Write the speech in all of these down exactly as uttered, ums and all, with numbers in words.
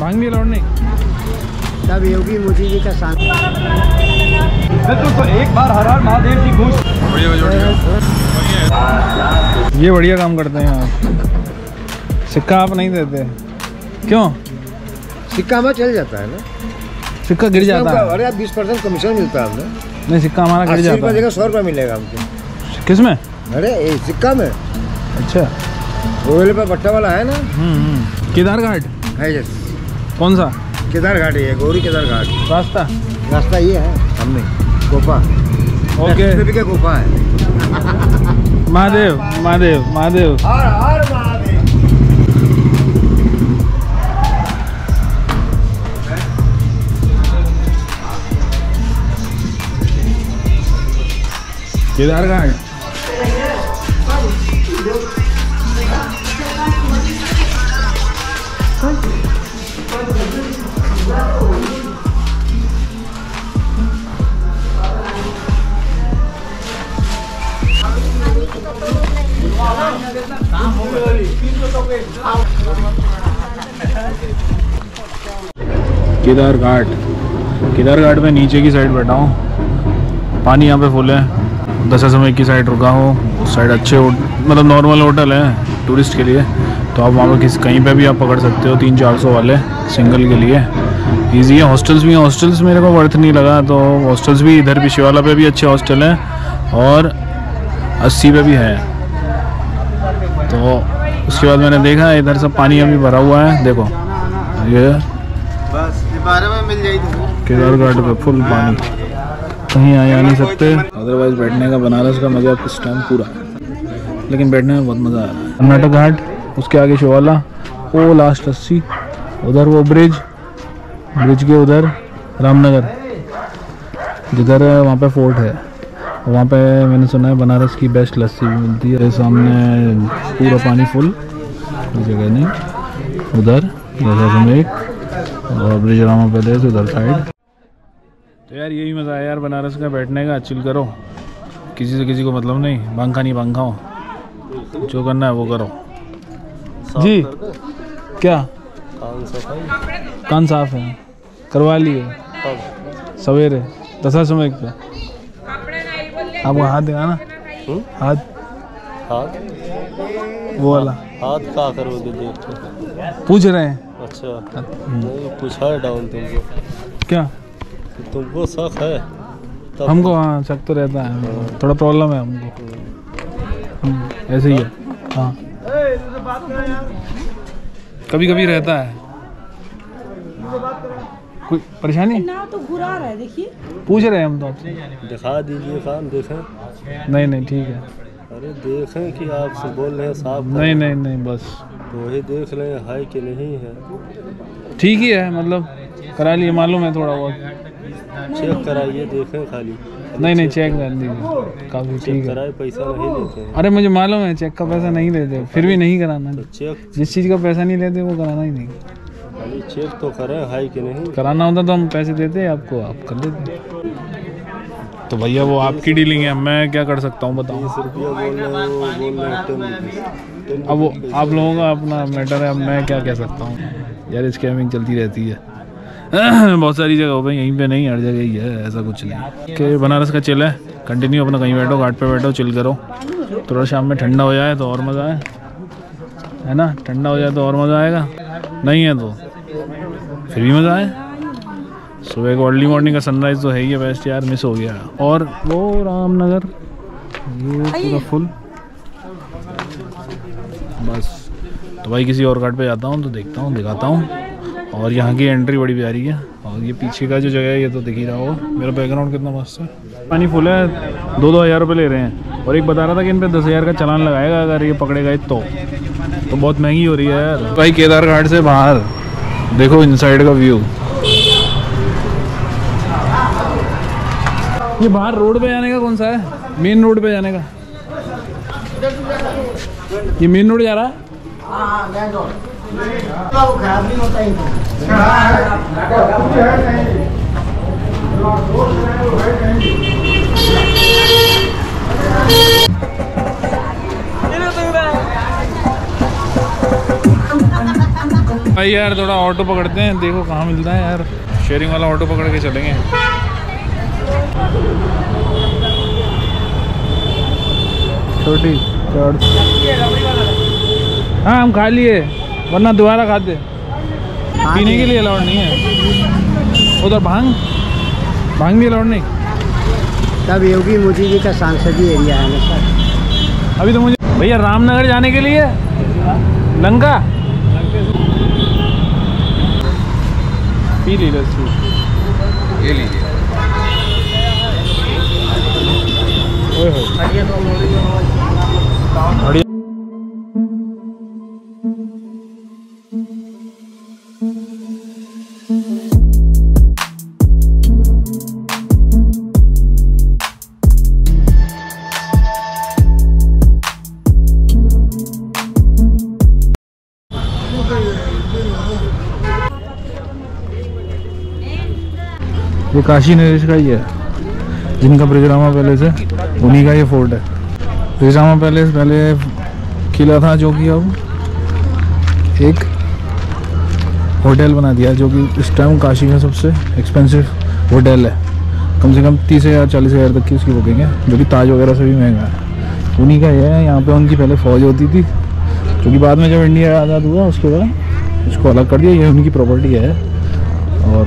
भांगनी लौटने तब योगी मोदी जी का शांत। दोस्तों एक बार हर हर महादेव की गूंज। बढ़िया ये बढ़िया काम करते हैं आप। सिक्का आप नहीं देते क्यों? सिक्का हमारा चल जाता है ना, सिक्का गिर जाता है। अरे आप बीस परसेंट कमीशन मिलता है हमने। नहीं सिक्का हमारा गिर जाता है। सौ रुपये मिलेगा हमको। किस में? अरे सिक्का में। अच्छा ओले पर भट्टा वाला है ना। केदार घाट है। यस कौन सा केदार घाट? ये गौरी केदार घाट रास्ता। रास्ता ये है हमने कोपा। Okay okay. कोपा है। महादेव महादेव महादेव हर हर महादेव। केदार घाट केदार घाट। केदार घाट में नीचे की साइड बैठा हूँ। पानी यहाँ पे फुल है। दस समय की साइड रुका हूँ। उस साइड अच्छे मतलब नॉर्मल होटल है टूरिस्ट के लिए, तो आप वहाँ पर किसी कहीं पे भी आप पकड़ सकते हो। तीन चार सौ वाले सिंगल के लिए ईजी है। हॉस्टल्स भी हैं। हॉस्टल्स मेरे को वर्थ नहीं लगा, तो हॉस्टल्स भी इधर भी शिवाला पे भी अच्छे हॉस्टल हैं और अस्सी पे भी है। तो उसके बाद मैंने देखा इधर सब पानी अभी भरा हुआ है। देखो ये बस में मिल जाएगी। केदार घाट पे फुल पानी, कहीं आ नहीं सकते। अदरवाइज बैठने का बनारस का मज़ा इस टाइम पूरा है, लेकिन बैठने में बहुत मज़ा आ रहा है। कर्नाटक घाट, उसके आगे शिवाला, वो लास्ट अस्सी, उधर वो ब्रिज, ब्रिज के उधर रामनगर जिधर वहाँ पे फोर्ट है। वहाँ पे मैंने सुना है बनारस की बेस्ट लस्सी भी मिलती है। सामने पूरा पानी फुल जगह नहीं, उधर एक और ब्रिज रामा पैलेस उधर साइड। तो यार यही मज़ा है यार बनारस का, बैठने का, चिल करो, किसी से किसी को मतलब नहीं। बांखा नहीं बांखाओ, जो करना है वो करो जी। क्या कान साफ है? करवा लिए सवेरे दसा समय का। आपको हाथ दिखाना, हाथ हाथ वो वाला हाथ का करो देखो। पूछ रहे हैं। अच्छा नहीं पूछा है डाउन तुमको क्या? तुमको शक है? हमको हाँ शक तो रहता है, थोड़ा प्रॉब्लम है हमको, ऐसे ही है हाँ, कभी कभी रहता है। कोई परेशानी ना तो घुरा रहा है। देखिए पूछ रहे हैं हम तो आपसे। दिखा दीजिए काम देखें। नहीं नहीं ठीक है। अरे देखें कि आपसे बोल रहे हैं साफ। नहीं नहीं नहीं बस वही तो देख रहे हैं है कि नहीं है। ठीक ही है मतलब करा लिए मालूम है थोड़ा बहुत। चेक कराइए देखें खाली। नहीं नहीं चेक कर दीजिए काफ़ी ठीक कराए। पैसा नहीं लेते। अरे मुझे मालूम है चेक का पैसा नहीं लेते, फिर भी नहीं कराना। चेक जिस चीज़ का पैसा नहीं लेते वो कराना ही नहीं। चेक तो करें हाई कि नहीं। कराना होता तो हम पैसे देते आपको, आप कर देते। तो भैया वो आपकी डीलिंग है, मैं क्या कर सकता हूँ बताओ। अब वो आप लोगों का अपना मैटर है, अब मैं क्या कह सकता हूँ यार। स्कैमिंग चलती रहती है बहुत सारी जगहों पे, यहीं पे नहीं हर जगह ही है, ऐसा कुछ नहीं कि बनारस का चिल है। कंटिन्यू अपना कहीं बैठो, घाट पे बैठो, चिल करो। थोड़ा शाम में ठंडा हो जाए तो और मज़ा आए, है ना। ठंडा हो जाए तो और मज़ा आएगा, नहीं है तो फिर भी मज़ा आए। सुबह को अर्ली मॉर्निंग का सनराइज़ तो है ही है बेस्ट यार, मिस हो गया। और वो रामनगर ये पूरा फुल बस। तो भाई किसी और घाट पे जाता हूँ तो देखता हूँ, दिखाता हूँ। और यहाँ की एंट्री बड़ी प्यारी है। और ये पीछे का जो जगह है ये तो दिख ही रहा होगा। मेरा बैकग्राउंड कितना मस्त है। पानी फुल है। दो दो हज़ार रुपये ले रहे हैं। और एक बता रहा था कि इन पर दस हज़ार का चालान लगाएगा अगर ये पकड़े गए तो तो बहुत महंगी हो रही है यार। भाई केदार घाट से बाहर देखो इनसाइड का व्यू। ये बाहर रोड पे जाने का कौन सा है? मेन रोड पे जाने का ये मेन रोड जा रहा है। भाई यार थोड़ा ऑटो पकड़ते हैं, देखो कहाँ मिलता है यार शेयरिंग वाला, ऑटो पकड़ के चलेंगे। छोटी हाँ हम खा लिए वरना दोबारा खाते, पीने के लिए अलाउड नहीं है उधर। भांग भांग भी अलाउड नहीं। तब योगी मोदी जी का सांसदीय एरिया है ना सर। अभी तो मुझे भैया रामनगर जाने के लिए लंका पी ली लस्सी ये लीजिए। ओए ये काशी नरेश का ही है जिनका ब्रिजरामा पैलेस है, उन्हीं का ये फोर्ट है। ब्रिजरामा पैलेस पहले किला था जो कि अब एक होटल बना दिया, जो कि इस टाइम काशी में सबसे एक्सपेंसिव होटल है। कम से कम तीस हज़ार चालीस हज़ार तक की उसकी बुकिंग है, जो कि ताज वगैरह से भी महंगा है। उन्हीं का ये है, यहाँ पे उनकी पहले फ़ौज होती थी, जो कि बाद में जब इंडिया आज़ाद हुआ उसके बाद उसको अलग कर दिया। ये उनकी प्रॉपर्टी है। और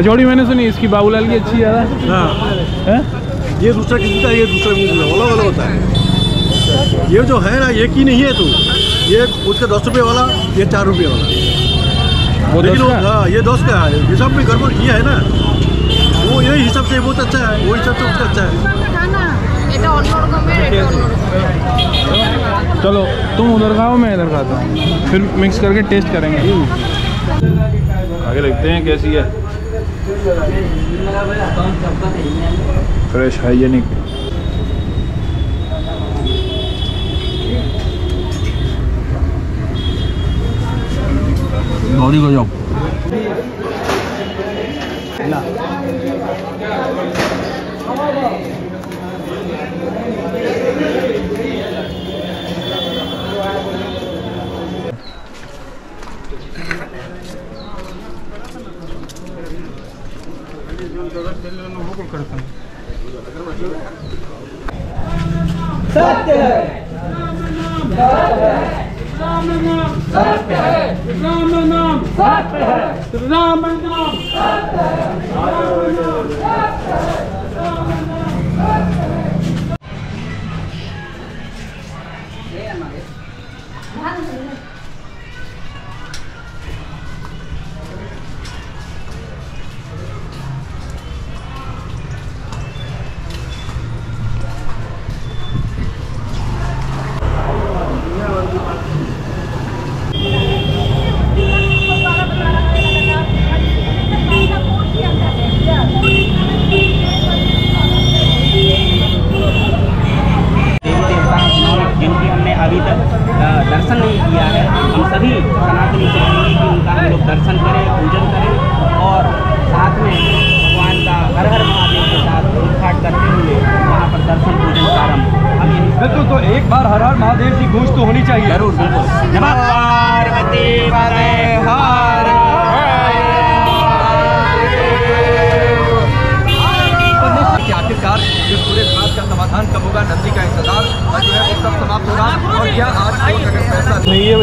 कचौड़ी मैंने सुनी इसकी बाबूलाल की अच्छी है। हाँ ये दूसरा किसी का, ये दूसरा वाला वाला होता है। ये जो है ना ये की नहीं है तू, ये उसका दस रुपये वाला, ये चार रुपये वाला, वो लेकिन हाँ ये दस का है। हिसाब में गड़बड़ किया है ना, वो यही हिसाब से बहुत अच्छा है, वो हिसाब से उसका अच्छा है। चलो तुम उधर खाओ मैं इधर खाता हूँ, फिर मिक्स करके टेस्ट करेंगे। आगे देखते हैं कैसी है। फ्रेश हाइजीनिक गौरी को जाओ ना। सत्य है राम नाम, सत्य है राम नाम, सत्य है राम नाम, सत्य है।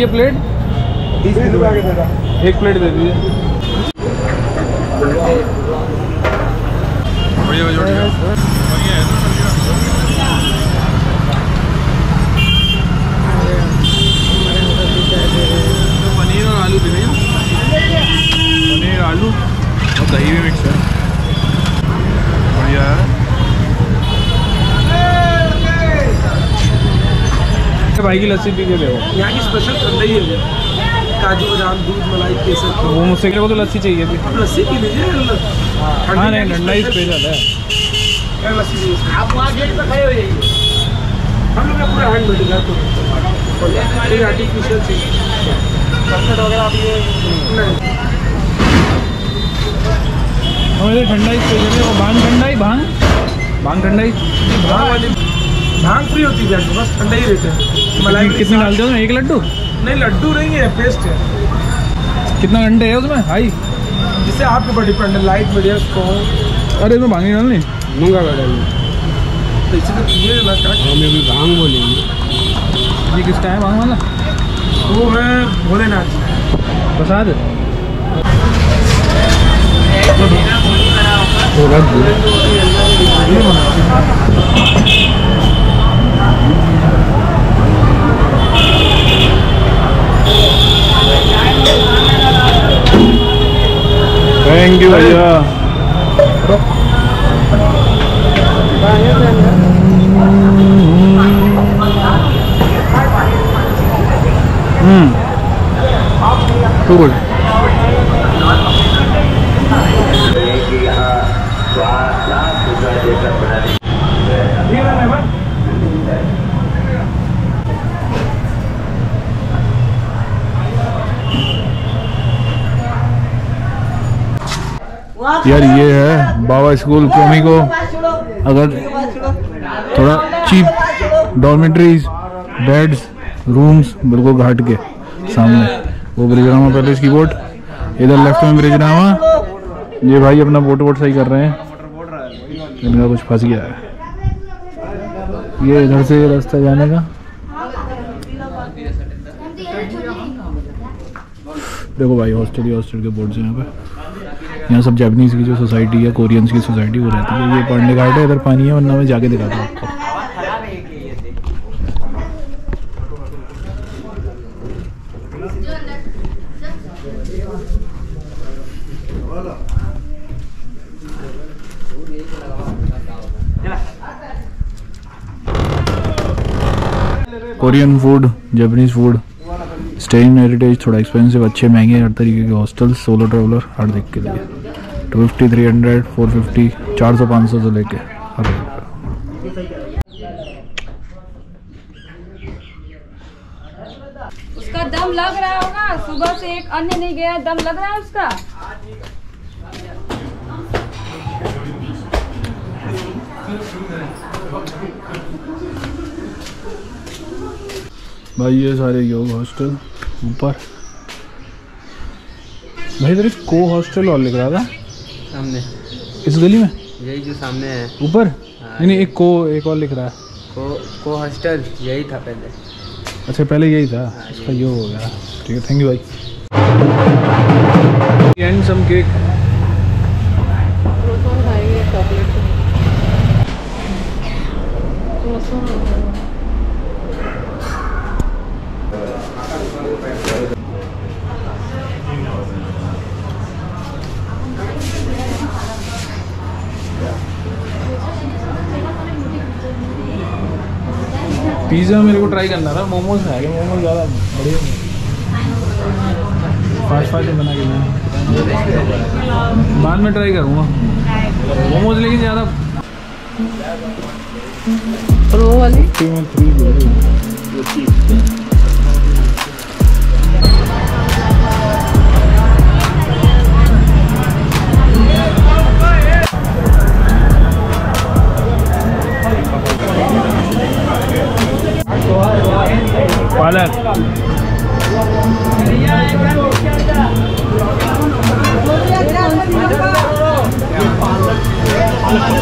ये प्लेट एक प्लेट दे दीजिए। पनीर और आलू भी भैया, पनीर आलू और दही भी मिक्स है। बढ़िया भाई की लस्सी पी के ले आओ। यहाँ की स्पेशल ठंडाई है, काजू बादाम दूध मलाई केसर। वो मुझसे तो लस्सी चाहिए थी, लस्सी पी लीजिए। ठंडाई स्पेशल है। आप वहाँ गेट पर खड़े हो जाइए, हम लोग पूरा हैंड बैठेगा तो आर्टिफिशियल से वगैरह आप ये नहीं। ठंडाई चाहिए वो भांग ठंडाई भांग भांग ठंडाई भांग भांग फ्री होती है बस ठंडा ही रहते हैं। मलाई कितने डालते हो? एक लड्डू? नहीं लड्डू नहीं है, पेस्ट है। कितना अंडे है उसमें? हाई जिससे आपके ऊपर डिपेंड है, लाइट मीडियम को। अरे इसमें भांग डाल नहीं मूंगा का डाल तो इसी तो ये हमें भी भांग बोलेंगे। ये किसका है भांग वाला? वो है भोलेनाथ प्रसाद। थैंक यू भैया। तो बोल यार ये है बाबा स्कूल। कौमी को अगर थोड़ा चीप डॉर्मेटरीज, बेड्स, रूम्स बिल्कुल घाट के सामने वो ब्रिजरामा पैलेस की बोट, इधर लेफ्ट में ब्रिजरामा। ये भाई अपना बोट वोट सही कर रहे हैं, इनका कुछ फंस गया है। ये इधर से रास्ता जाने का देखो भाई, हॉस्टल हॉस्टल के बोर्ड यहाँ पे। यहाँ सब जापानीज की जो सोसाइटी है, कोरियंस की सोसाइटी वो रहती है। ये पांडे घाट है, इधर पानी है, वरना मैं जाके दिखाता हूँ आपको। Korean food, Japanese food, stay in heritage, थोड़ा एक्सपेंसिव, अच्छे महंगे, हर तरीके के हॉस्टल, सोलो ट्रेवलर हर दिख के लिए two fifty three hundred four fifty चार सौ पाँच सौ से लेके हर। उसका दम लग रहा होगा, सुबह से एक अन्य नहीं गया, दम लग रहा है उसका। भाई ये सारे योग हॉस्टल ऊपर। भाई तेरे को हॉस्टल और लिख रहा था सामने इस गली में, यही जो सामने है ऊपर। नहीं नहीं, एक को एक और लिख रहा है, को को हॉस्टल यही था पहले। अच्छा पहले यही था, इसका योग हो गया। ठीक है, थैंक यू भाई। एंड सम केक, पिज़्ज़ा मेरे को ट्राई करना था। मोमोज खाएंगे, मोमोज ज़्यादा बढ़िया फास्ट फास्ट बना के मैं बाद में ट्राई करूँगा मोमोज, लेकिन ज़्यादा वो वाली थ्री। पालक